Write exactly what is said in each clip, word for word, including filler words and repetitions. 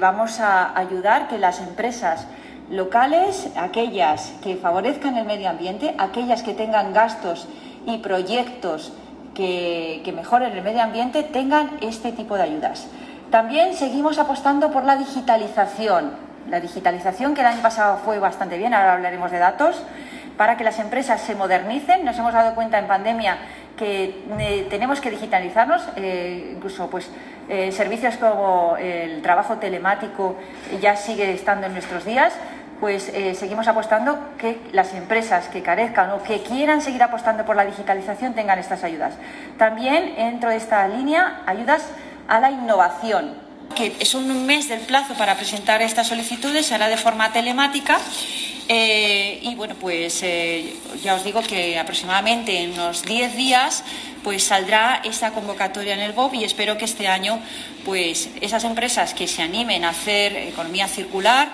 Vamos a ayudar que las empresas locales, aquellas que favorezcan el medio ambiente, aquellas que tengan gastos y proyectos que, que mejoren el medio ambiente, tengan este tipo de ayudas. También seguimos apostando por la digitalización, la digitalización que el año pasado fue bastante bien, ahora hablaremos de datos, para que las empresas se modernicen. Nos hemos dado cuenta en pandemia que eh, tenemos que digitalizarnos, eh, incluso pues eh, servicios como el trabajo telemático ya sigue estando en nuestros días, pues eh, seguimos apostando que las empresas que carezcan o que quieran seguir apostando por la digitalización tengan estas ayudas. También dentro de esta línea, ayudas a la innovación, que es un mes del plazo para presentar estas solicitudes, se hará de forma telemática. Eh, y bueno, pues eh, ya os digo que aproximadamente en unos diez días pues saldrá esta convocatoria en el B O V, y espero que este año pues esas empresas que se animen a hacer economía circular,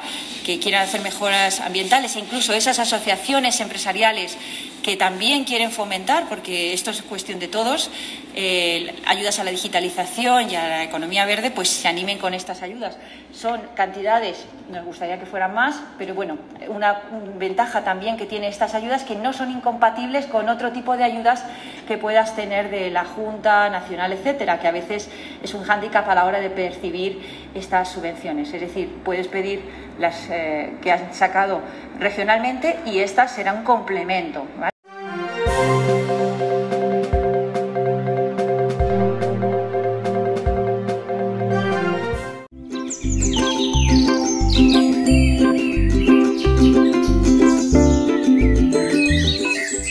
que quieran hacer mejoras ambientales, e incluso esas asociaciones empresariales que también quieren fomentar, porque esto es cuestión de todos, eh, ayudas a la digitalización y a la economía verde, pues se animen con estas ayudas. Son cantidades, nos gustaría que fueran más, pero bueno, una ventaja también que tiene estas ayudas es que no son incompatibles con otro tipo de ayudas que puedas tener de la Junta Nacional, etcétera, que a veces es un hándicap a la hora de percibir estas subvenciones. Es decir, puedes pedir las eh, que han sacado regionalmente y estas serán un complemento, ¿vale? Thank you.